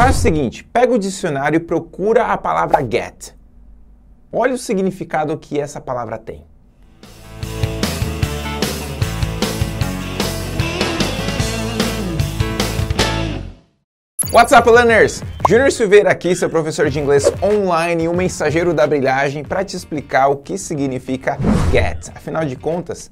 Faz o seguinte, pega o dicionário e procura a palavra get. Olha o significado que essa palavra tem. What's up, learners? Júnior Silveira aqui, seu professor de inglês online e um mensageiro da brilhagem para te explicar o que significa get. Afinal de contas,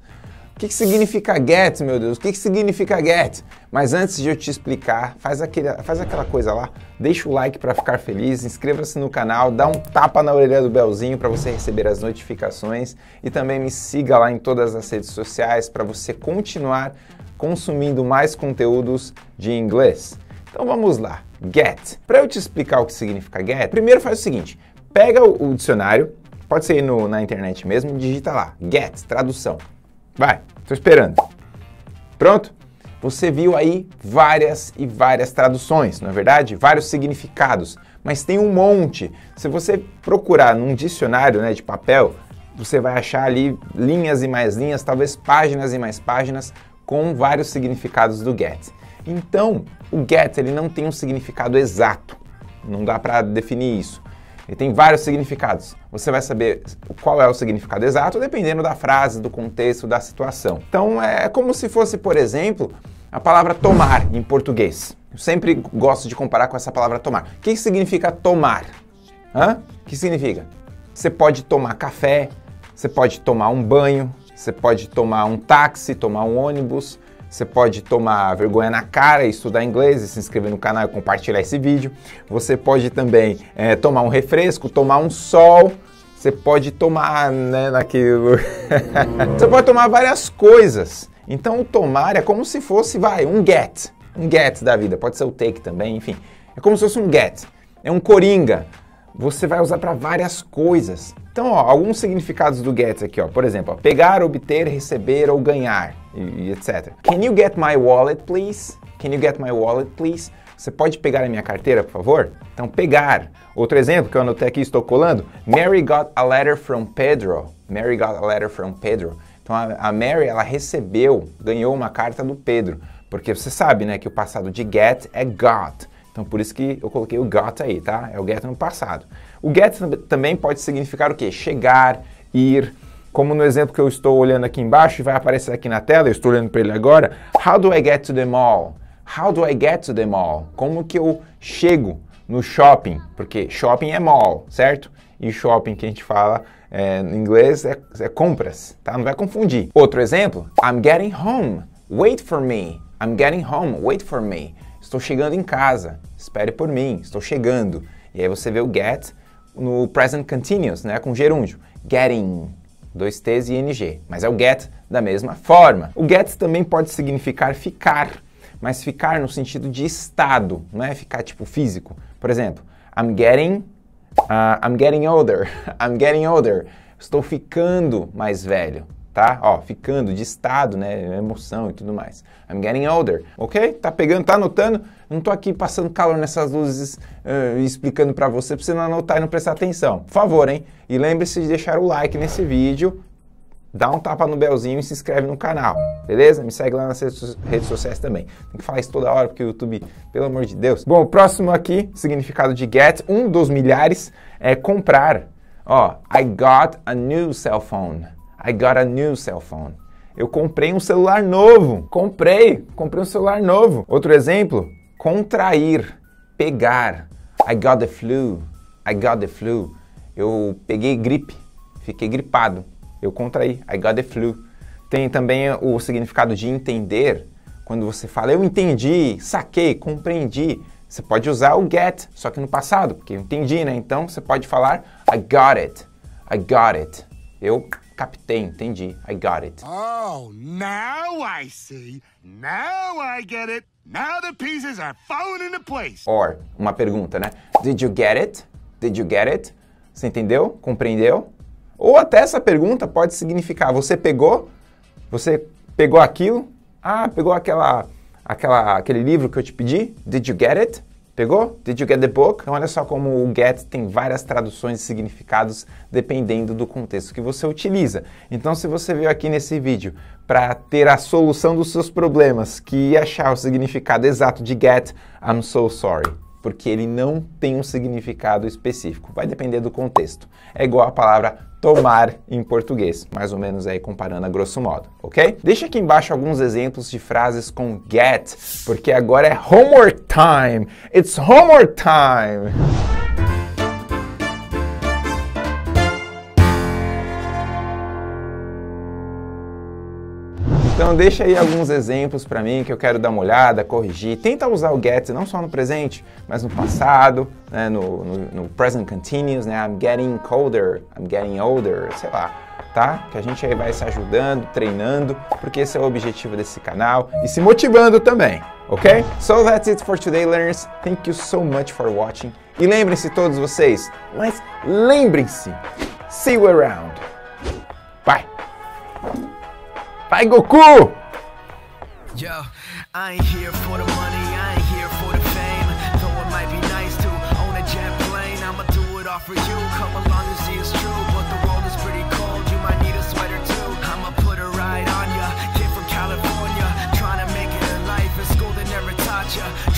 o que significa get, meu Deus? O que significa get? Mas antes de eu te explicar, faz aquela coisa lá, deixa o like para ficar feliz, inscreva-se no canal, dá um tapa na orelha do Belzinho para você receber as notificações e também me siga lá em todas as redes sociais para você continuar consumindo mais conteúdos de inglês. Então vamos lá, get. Para eu te explicar o que significa get, primeiro faz o seguinte, pega o dicionário, pode ser na internet mesmo, digita lá, get, tradução. Vai, tô esperando. Pronto? Você viu aí várias e várias traduções, não é verdade? Vários significados, mas tem um monte. Se você procurar num dicionário, né, de papel, você vai achar ali linhas e mais linhas, talvez páginas e mais páginas, com vários significados do get. Então, o get ele não tem um significado exato, não dá para definir isso. Ele tem vários significados. Você vai saber qual é o significado exato dependendo da frase, do contexto, da situação. Então, é como se fosse, por exemplo, a palavra tomar em português. Eu sempre gosto de comparar com essa palavra tomar. O que significa tomar? Hã? O que significa? Você pode tomar café, você pode tomar um banho, você pode tomar um táxi, tomar um ônibus. Você pode tomar vergonha na cara e estudar inglês e se inscrever no canal e compartilhar esse vídeo. Você pode também tomar um refresco, tomar um sol. Você pode tomar, né, naquilo... Você pode tomar várias coisas. Então, o tomar é como se fosse, vai, um get. Um get da vida. Pode ser o take também, enfim. É como se fosse um get. É um coringa. Você vai usar para várias coisas. Então, ó, alguns significados do get aqui, ó. Por exemplo, ó, pegar, obter, receber ou ganhar, e etc. Can you get my wallet, please? Can you get my wallet, please? Você pode pegar a minha carteira, por favor? Então, pegar. Outro exemplo que eu anotei aqui e estou colando. Mary got a letter from Pedro. Mary got a letter from Pedro. Então, a Mary, ela recebeu, ganhou uma carta do Pedro. Porque você sabe, né, que o passado de get é got. Então, por isso que eu coloquei o got aí, tá? É o get no passado. O get também pode significar o quê? Chegar, ir. Como no exemplo que eu estou olhando aqui embaixo e vai aparecer aqui na tela, eu estou olhando para ele agora. How do I get to the mall? How do I get to the mall? Como que eu chego no shopping? Porque shopping é mall, certo? E shopping que a gente fala em inglês é compras, tá? Não vai confundir. Outro exemplo, I'm getting home. Wait for me. I'm getting home. Wait for me. Estou chegando em casa, espere por mim, estou chegando. E aí você vê o get no present continuous, né, com gerúndio. Getting, 2 T's e ing, mas é o get da mesma forma. O get também pode significar ficar, mas ficar no sentido de estado, não é ficar tipo físico. Por exemplo, I'm getting older, I'm getting older. Estou ficando mais velho. Tá? Ó, ficando de estado, né, emoção e tudo mais. I'm getting older, ok? Tá pegando, tá anotando? Não tô aqui passando calor nessas luzes explicando pra você não anotar e não prestar atenção. Por favor, hein? E lembre-se de deixar o like nesse vídeo, dá um tapa no belzinho e se inscreve no canal, beleza? Me segue lá nas redes sociais também. Tem que falar isso toda hora porque o YouTube, pelo amor de Deus. Bom, o próximo aqui, significado de get, um dos milhares, é comprar. Ó, I got a new cell phone. I got a new cell phone. Eu comprei um celular novo. Comprei um celular novo. Outro exemplo, contrair, pegar. I got the flu. I got the flu. Eu peguei gripe, fiquei gripado. Eu contraí. I got the flu. Tem também o significado de entender. Quando você fala, eu entendi, saquei, compreendi. Você pode usar o get, só que no passado, porque eu entendi, né? Então, você pode falar, I got it. I got it. Eu captei, entendi. I got it. Oh, now I see. Now I get it. Now the pieces are falling into place. Or, uma pergunta, né? Did you get it? Did you get it? Você entendeu? Compreendeu? Ou até essa pergunta pode significar, você pegou? Você pegou aquilo? Ah, pegou aquele livro que eu te pedi? Did you get it? Pegou? Did you get the book? Então olha só como o get tem várias traduções e significados dependendo do contexto que você utiliza. Então se você veio aqui nesse vídeo para ter a solução dos seus problemas, que ia achar o significado exato de get, I'm so sorry. porque ele não tem um significado específico, vai depender do contexto. É igual a palavra tomar em português, mais ou menos aí comparando a grosso modo, ok? Deixa aqui embaixo alguns exemplos de frases com get, porque agora é homework time! It's homework time! Então deixa aí alguns exemplos para mim que eu quero dar uma olhada, corrigir. Tenta usar o get não só no presente, mas no passado, né? no present continuous, né? I'm getting colder, I'm getting older, sei lá, tá? Que a gente aí vai se ajudando, treinando, porque esse é o objetivo desse canal e se motivando também, ok? So that's it for today, learners. Thank you so much for watching. E lembrem-se todos vocês, mas lembrem-se, see you around. Bye! Vai, Goku! Yo, I ain't here for the money, I ain't here for the fame. Though it might be nice to own a jet plane, I'ma do it all for you. Come along and see it's true, but the world is pretty cold. You might need a sweater too. I'ma put a ride on ya, kid from California, trying to make it in life. In school they never taught ya.